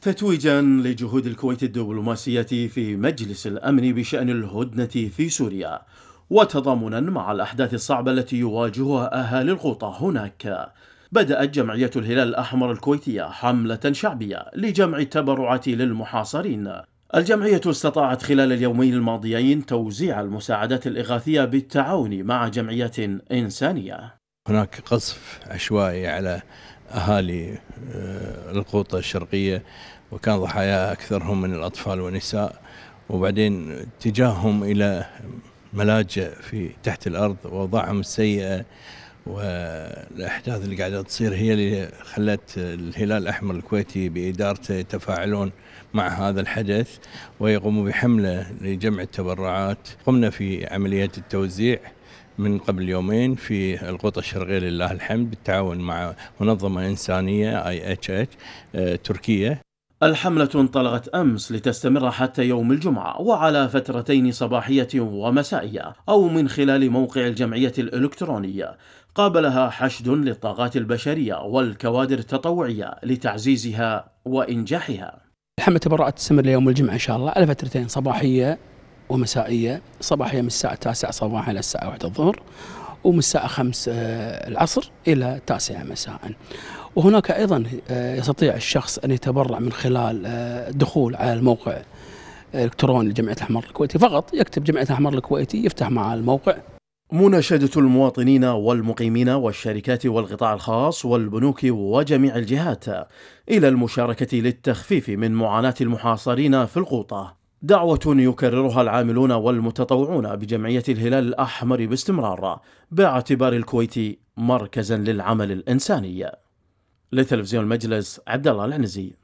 تتويجا لجهود الكويت الدبلوماسية في مجلس الأمن بشأن الهدنة في سوريا، وتضامنا مع الأحداث الصعبة التي يواجهها أهالي الغوطة هناك، بدأت جمعية الهلال الأحمر الكويتية حملة شعبية لجمع التبرعات للمحاصرين. الجمعية استطاعت خلال اليومين الماضيين توزيع المساعدات الإغاثية بالتعاون مع جمعيات إنسانية. هناك قصف عشوائي على أهالي الغوطة الشرقية، وكان ضحايا أكثرهم من الأطفال والنساء، وبعدين اتجاههم إلى ملاجئ في تحت الأرض ووضعهم السيئة، والأحداث اللي قاعدة تصير هي اللي خلت الهلال الأحمر الكويتي بإدارته يتفاعلون مع هذا الحدث ويقوموا بحملة لجمع التبرعات. قمنا في عملية التوزيع من قبل يومين في الغوطة الشرقية لله الحمد بالتعاون مع منظمة إنسانية IHH تركية. الحملة انطلقت أمس لتستمر حتى يوم الجمعة، وعلى فترتين صباحية ومسائية أو من خلال موقع الجمعية الإلكترونية، قابلها حشد للطاقات البشرية والكوادر التطوعية لتعزيزها وإنجاحها. الحملة تبرعت تستمر ليوم الجمعة إن شاء الله على فترتين صباحية ومسائية، صباحية من الساعة 9 صباحا إلى الساعة 1 الظهر، ومن الساعة 5 العصر إلى 9 مساء. وهناك أيضا يستطيع الشخص أن يتبرع من خلال الدخول على الموقع الإلكتروني لجمعية الأحمر الكويتي، فقط يكتب جمعية الأحمر الكويتي يفتح مع الموقع. مناشدة المواطنين والمقيمين والشركات والقطاع الخاص والبنوك وجميع الجهات إلى المشاركة للتخفيف من معاناة المحاصرين في الغوطة، دعوة يكررها العاملون والمتطوعون بجمعية الهلال الأحمر باستمرار، باعتبار الكويت مركزا للعمل الإنساني. لتلفزيون المجلس، عبدالله العنزي.